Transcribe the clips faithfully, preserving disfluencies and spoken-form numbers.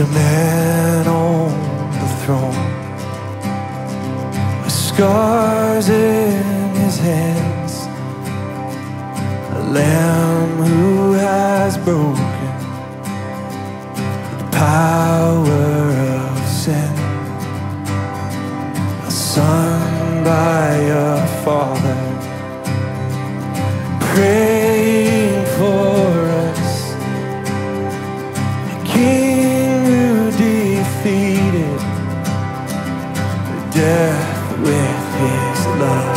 a man on the throne, with scars in his hands, a lamb who has broken the power of sin, a son by a father, praying for us, a king who defeated death with his love.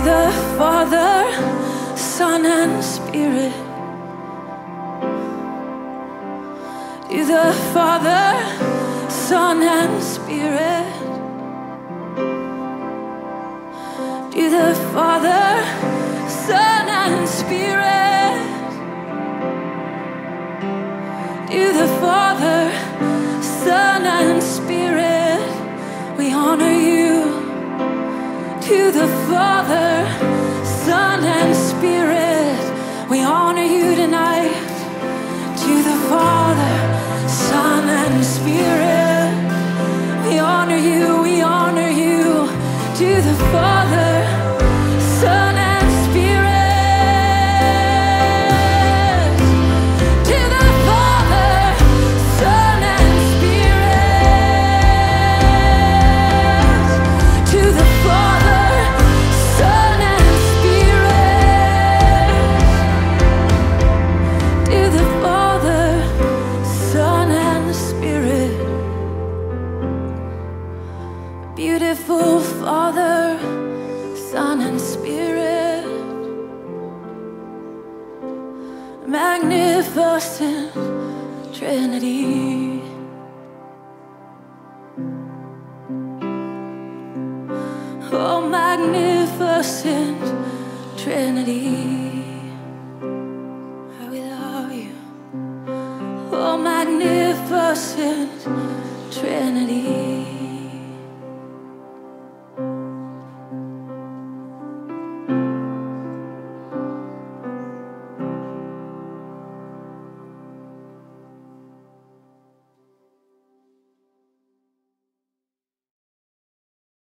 be the Father, Son, and Spirit. Be the Father, Son, and Spirit. Be the Father, Son, and Spirit. Be the Father, Son, and Spirit. We honor you. To the Father, Son, and Spirit, we honor you tonight. To the Father, Son, and Spirit, we honor you, we honor you. To the Father, Son, and magnificent Trinity, oh magnificent Trinity, how we love you, oh magnificent Trinity.